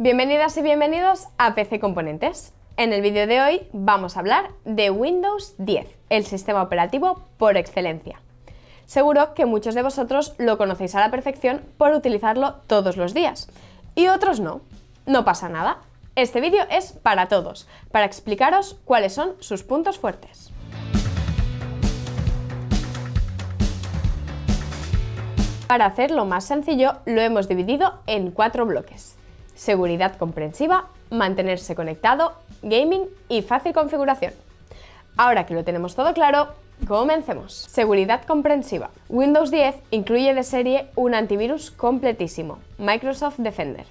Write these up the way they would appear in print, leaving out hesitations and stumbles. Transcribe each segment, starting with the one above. Bienvenidas y bienvenidos a PC Componentes. En el vídeo de hoy vamos a hablar de Windows 10, el sistema operativo por excelencia. Seguro que muchos de vosotros lo conocéis a la perfección por utilizarlo todos los días, y otros no. No pasa nada. Este vídeo es para todos, para explicaros cuáles son sus puntos fuertes. Para hacerlo más sencillo, lo hemos dividido en 4 bloques. Seguridad comprensiva, mantenerse conectado, gaming y fácil configuración. Ahora que lo tenemos todo claro, comencemos. Seguridad comprensiva. Windows 10 incluye de serie un antivirus completísimo, Microsoft Defender,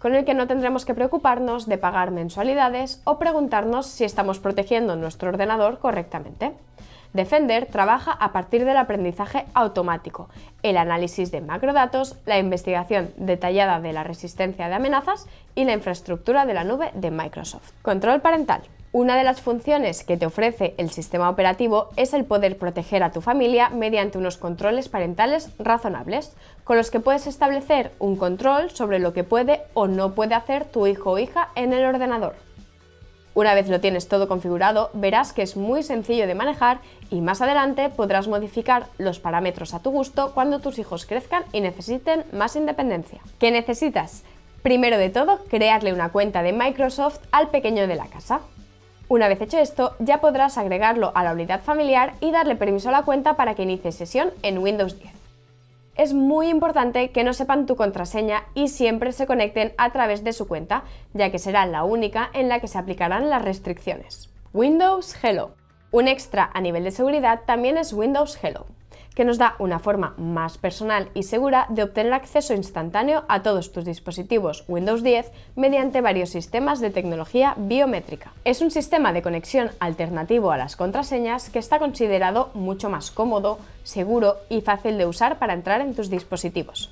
con el que no tendremos que preocuparnos de pagar mensualidades o preguntarnos si estamos protegiendo nuestro ordenador correctamente. Defender trabaja a partir del aprendizaje automático, el análisis de macrodatos, la investigación detallada de la resistencia de amenazas y la infraestructura de la nube de Microsoft. Control parental. Una de las funciones que te ofrece el sistema operativo es el poder proteger a tu familia mediante unos controles parentales razonables, con los que puedes establecer un control sobre lo que puede o no puede hacer tu hijo o hija en el ordenador. Una vez lo tienes todo configurado, verás que es muy sencillo de manejar y más adelante podrás modificar los parámetros a tu gusto cuando tus hijos crezcan y necesiten más independencia. ¿Qué necesitas? Primero de todo, crearle una cuenta de Microsoft al pequeño de la casa. Una vez hecho esto, ya podrás agregarlo a la unidad familiar y darle permiso a la cuenta para que inicie sesión en Windows 10. Es muy importante que no sepan tu contraseña y siempre se conecten a través de su cuenta, ya que será la única en la que se aplicarán las restricciones. Windows Hello. Un extra a nivel de seguridad también es Windows Hello, que nos da una forma más personal y segura de obtener acceso instantáneo a todos tus dispositivos Windows 10 mediante varios sistemas de tecnología biométrica. Es un sistema de conexión alternativo a las contraseñas que está considerado mucho más cómodo, seguro y fácil de usar para entrar en tus dispositivos.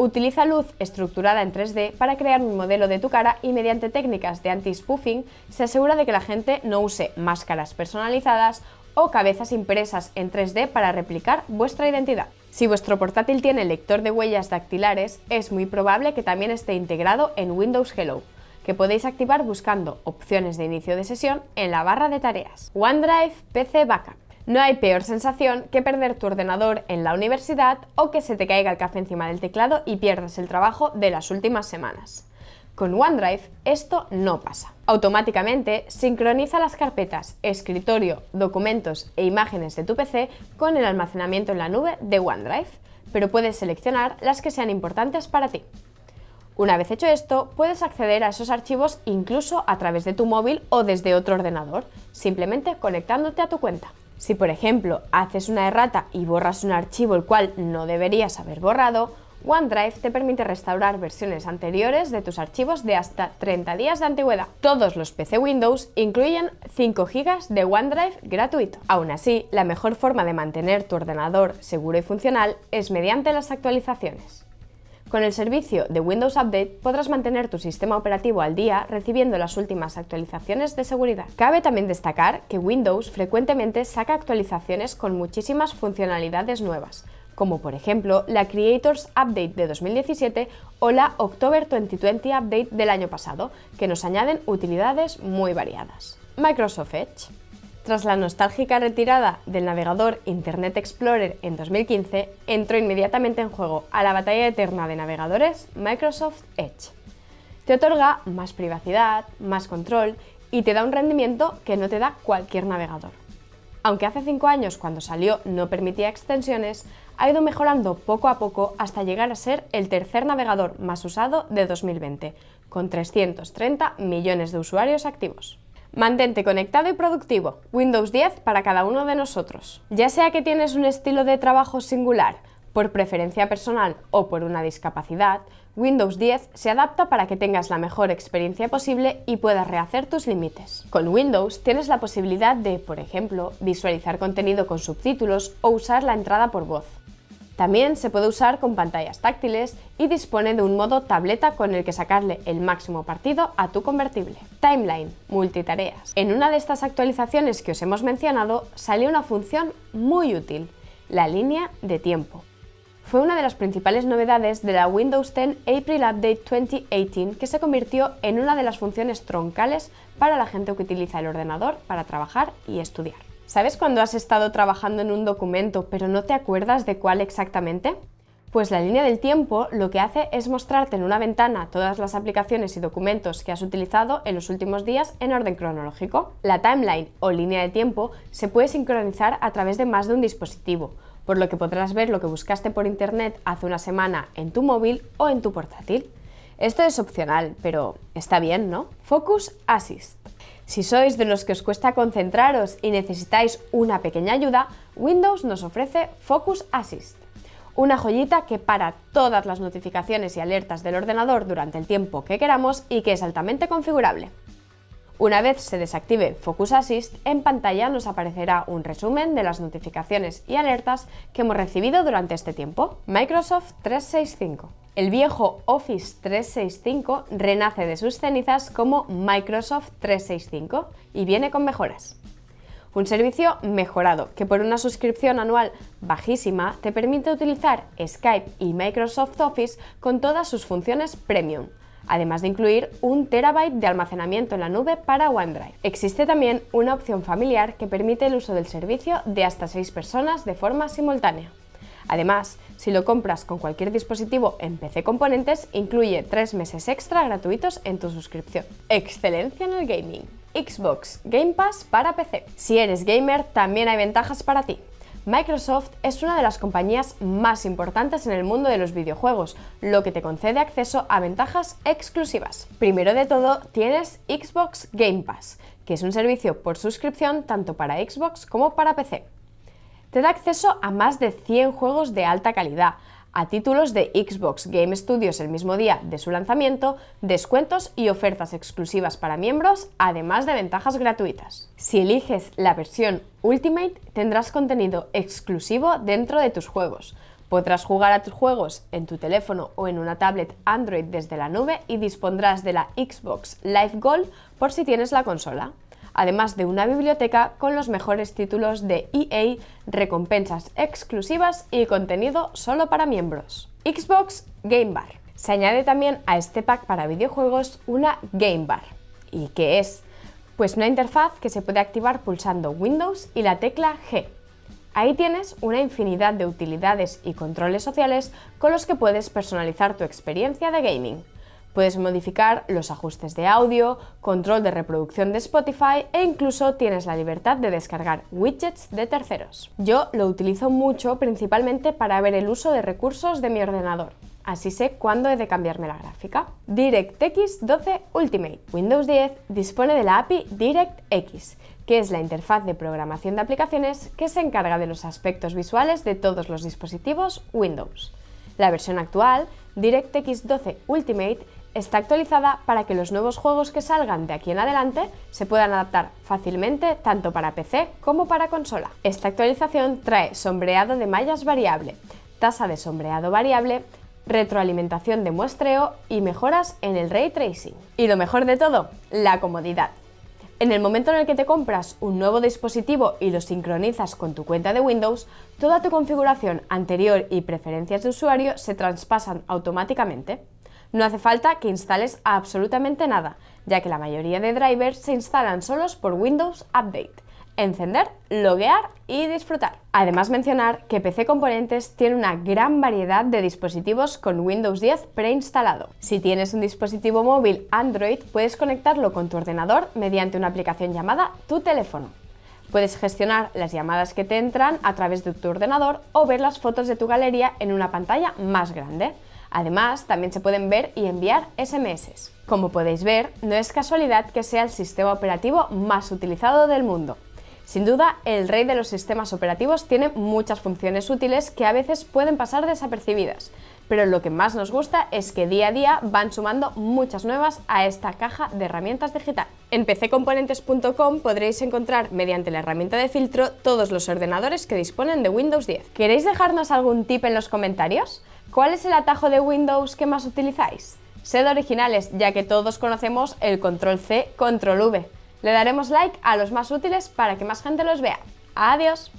Utiliza luz estructurada en 3D para crear un modelo de tu cara y mediante técnicas de anti-spoofing se asegura de que la gente no use máscaras personalizadas o cabezas impresas en 3D para replicar vuestra identidad. Si vuestro portátil tiene lector de huellas dactilares, es muy probable que también esté integrado en Windows Hello, que podéis activar buscando opciones de inicio de sesión en la barra de tareas. OneDrive PC Backup. No hay peor sensación que perder tu ordenador en la universidad o que se te caiga el café encima del teclado y pierdas el trabajo de las últimas semanas. Con OneDrive esto no pasa. Automáticamente sincroniza las carpetas, escritorio, documentos e imágenes de tu PC con el almacenamiento en la nube de OneDrive, pero puedes seleccionar las que sean importantes para ti. Una vez hecho esto, puedes acceder a esos archivos incluso a través de tu móvil o desde otro ordenador, simplemente conectándote a tu cuenta. Si, por ejemplo, haces una errata y borras un archivo el cual no deberías haber borrado, OneDrive te permite restaurar versiones anteriores de tus archivos de hasta 30 días de antigüedad. Todos los PC Windows incluyen 5 GB de OneDrive gratuito. Aún así, la mejor forma de mantener tu ordenador seguro y funcional es mediante las actualizaciones. Con el servicio de Windows Update podrás mantener tu sistema operativo al día recibiendo las últimas actualizaciones de seguridad. Cabe también destacar que Windows frecuentemente saca actualizaciones con muchísimas funcionalidades nuevas, como por ejemplo la Creators Update de 2017 o la October 2020 Update del año pasado, que nos añaden utilidades muy variadas. Microsoft Edge. Tras la nostálgica retirada del navegador Internet Explorer en 2015, entró inmediatamente en juego a la batalla eterna de navegadores Microsoft Edge. Te otorga más privacidad, más control y te da un rendimiento que no te da cualquier navegador. Aunque hace 5 años cuando salió no permitía extensiones, ha ido mejorando poco a poco hasta llegar a ser el tercer navegador más usado de 2020, con 330 millones de usuarios activos. Mantente conectado y productivo. Windows 10 para cada uno de nosotros. Ya sea que tienes un estilo de trabajo singular, por preferencia personal o por una discapacidad, Windows 10 se adapta para que tengas la mejor experiencia posible y puedas rehacer tus límites. Con Windows tienes la posibilidad de, por ejemplo, visualizar contenido con subtítulos o usar la entrada por voz. También se puede usar con pantallas táctiles y dispone de un modo tableta con el que sacarle el máximo partido a tu convertible. Timeline, multitareas. En una de estas actualizaciones que os hemos mencionado salió una función muy útil, la línea de tiempo. fue una de las principales novedades de la Windows 10 April Update 2018, que se convirtió en una de las funciones troncales para la gente que utiliza el ordenador para trabajar y estudiar. ¿Sabes cuando has estado trabajando en un documento pero no te acuerdas de cuál exactamente? Pues la línea del tiempo lo que hace es mostrarte en una ventana todas las aplicaciones y documentos que has utilizado en los últimos días en orden cronológico. La timeline o línea de tiempo se puede sincronizar a través de más de un dispositivo, por lo que podrás ver lo que buscaste por internet hace una semana en tu móvil o en tu portátil. Esto es opcional, pero está bien, ¿no? Focus Assist. Si sois de los que os cuesta concentraros y necesitáis una pequeña ayuda, Windows nos ofrece Focus Assist, una joyita que para todas las notificaciones y alertas del ordenador durante el tiempo que queramos y que es altamente configurable. Una vez se desactive Focus Assist, en pantalla nos aparecerá un resumen de las notificaciones y alertas que hemos recibido durante este tiempo. Microsoft 365. El viejo Office 365 renace de sus cenizas como Microsoft 365 y viene con mejoras. Un servicio mejorado que por una suscripción anual bajísima te permite utilizar Skype y Microsoft Office con todas sus funciones premium, además de incluir un terabyte de almacenamiento en la nube para OneDrive. Existe también una opción familiar que permite el uso del servicio de hasta 6 personas de forma simultánea. Además, si lo compras con cualquier dispositivo en PC Componentes, incluye 3 meses extra gratuitos en tu suscripción. Excelencia en el gaming. Xbox Game Pass para PC. Si eres gamer, también hay ventajas para ti. Microsoft es una de las compañías más importantes en el mundo de los videojuegos, lo que te concede acceso a ventajas exclusivas. Primero de todo, tienes Xbox Game Pass, que es un servicio por suscripción tanto para Xbox como para PC. Te da acceso a más de 100 juegos de alta calidad, a títulos de Xbox Game Studios el mismo día de su lanzamiento, descuentos y ofertas exclusivas para miembros, además de ventajas gratuitas. Si eliges la versión Ultimate, tendrás contenido exclusivo dentro de tus juegos. Podrás jugar a tus juegos en tu teléfono o en una tablet Android desde la nube y dispondrás de la Xbox Live Gold por si tienes la consola, además de una biblioteca con los mejores títulos de EA, recompensas exclusivas y contenido solo para miembros. Xbox Game Bar. Se añade también a este pack para videojuegos una Game Bar. ¿Y qué es? Pues una interfaz que se puede activar pulsando Windows y la tecla G. Ahí tienes una infinidad de utilidades y controles sociales con los que puedes personalizar tu experiencia de gaming. Puedes modificar los ajustes de audio, control de reproducción de Spotify e incluso tienes la libertad de descargar widgets de terceros. Yo lo utilizo mucho principalmente para ver el uso de recursos de mi ordenador, así sé cuándo he de cambiarme la gráfica. DirectX 12 Ultimate. Windows 10 dispone de la API DirectX, que es la interfaz de programación de aplicaciones que se encarga de los aspectos visuales de todos los dispositivos Windows. La versión actual, DirectX 12 Ultimate, está actualizada para que los nuevos juegos que salgan de aquí en adelante se puedan adaptar fácilmente tanto para PC como para consola. Esta actualización trae sombreado de mallas variable, tasa de sombreado variable, retroalimentación de muestreo y mejoras en el ray tracing. Y lo mejor de todo, la comodidad. En el momento en el que te compras un nuevo dispositivo y lo sincronizas con tu cuenta de Windows, toda tu configuración anterior y preferencias de usuario se traspasan automáticamente. No hace falta que instales absolutamente nada, ya que la mayoría de drivers se instalan solos por Windows Update. Encender, loguear y disfrutar. Además, mencionar que PC Componentes tiene una gran variedad de dispositivos con Windows 10 preinstalado. Si tienes un dispositivo móvil Android, puedes conectarlo con tu ordenador mediante una aplicación llamada Tu Teléfono. Puedes gestionar las llamadas que te entran a través de tu ordenador o ver las fotos de tu galería en una pantalla más grande. Además, también se pueden ver y enviar SMS. Como podéis ver, no es casualidad que sea el sistema operativo más utilizado del mundo. Sin duda, el rey de los sistemas operativos tiene muchas funciones útiles que a veces pueden pasar desapercibidas, pero lo que más nos gusta es que día a día van sumando muchas nuevas a esta caja de herramientas digital. En pccomponentes.com podréis encontrar mediante la herramienta de filtro todos los ordenadores que disponen de Windows 10. ¿Queréis dejarnos algún tip en los comentarios? ¿Cuál es el atajo de Windows que más utilizáis? Sed originales, ya que todos conocemos el control C, control V. Le daremos like a los más útiles para que más gente los vea. ¡Adiós!